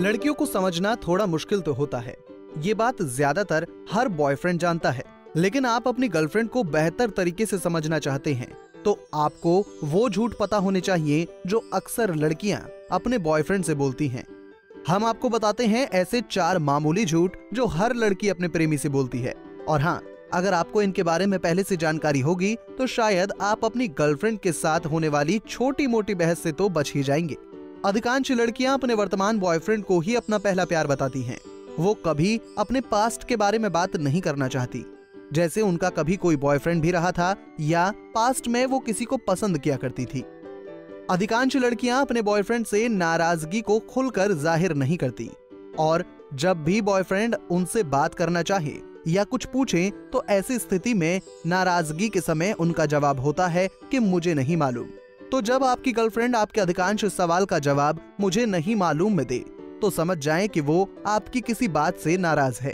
लड़कियों को समझना थोड़ा मुश्किल तो होता है, ये बात ज्यादातर हर बॉयफ्रेंड जानता है। लेकिन आप अपनी गर्लफ्रेंड को बेहतर तरीके से समझना चाहते हैं तो आपको वो झूठ पता होने चाहिए जो अक्सर लड़कियां अपने बॉयफ्रेंड से बोलती हैं। हम आपको बताते हैं ऐसे 4 मामूली झूठ जो हर लड़की अपने प्रेमी से बोलती है। और हाँ, अगर आपको इनके बारे में पहले से जानकारी होगी तो शायद आप अपनी गर्लफ्रेंड के साथ होने वाली छोटी मोटी बहस से तो बच ही जाएंगे। अधिकांश लड़कियां अपने वर्तमान बॉयफ्रेंड को ही अपना पहला प्यार बताती हैं। वो कभी अपने पास्ट के बारे में बात नहीं करना चाहती, जैसे उनका कभी कोई बॉयफ्रेंड भी रहा था या पास्ट में वो किसी को पसंद किया करती थी। अधिकांश लड़कियां अपने बॉयफ्रेंड से नाराजगी को खुलकर जाहिर नहीं करती, और जब भी बॉयफ्रेंड उनसे बात करना चाहे या कुछ पूछे तो ऐसी स्थिति में नाराजगी के समय उनका जवाब होता है कि मुझे नहीं मालूम। तो जब आपकी गर्लफ्रेंड आपके अधिकांश सवाल का जवाब मुझे नहीं मालूम में दे तो समझ जाएं कि वो आपकी किसी बात से नाराज है।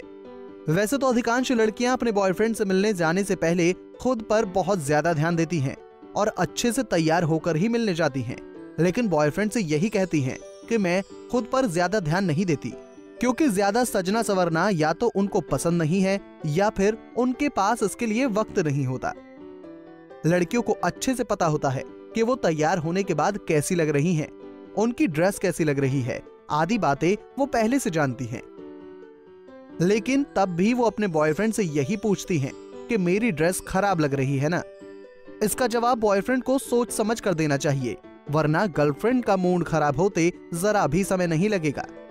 वैसे तो अधिकांश लड़कियां अपने बॉयफ्रेंड से मिलने जाने से पहले खुद पर बहुत ज्यादा ध्यान देती हैं और अच्छे से तैयार होकर ही मिलने जाती हैं, लेकिन बॉयफ्रेंड से यही कहती हैं कि मैं खुद पर ज्यादा ध्यान नहीं देती क्योंकि ज्यादा सजना संवरना या तो उनको पसंद नहीं है या फिर उनके पास इसके लिए वक्त नहीं होता। लड़कियों को अच्छे से पता होता है कि वो तैयार होने के बाद कैसी लग रही हैं, उनकी ड्रेस कैसी लग रही है, आदि बातें वो पहले से जानती हैं। लेकिन तब भी वो अपने बॉयफ्रेंड से यही पूछती हैं कि मेरी ड्रेस खराब लग रही है ना। इसका जवाब बॉयफ्रेंड को सोच समझ कर देना चाहिए, वरना गर्लफ्रेंड का मूड खराब होते जरा भी समय नहीं लगेगा।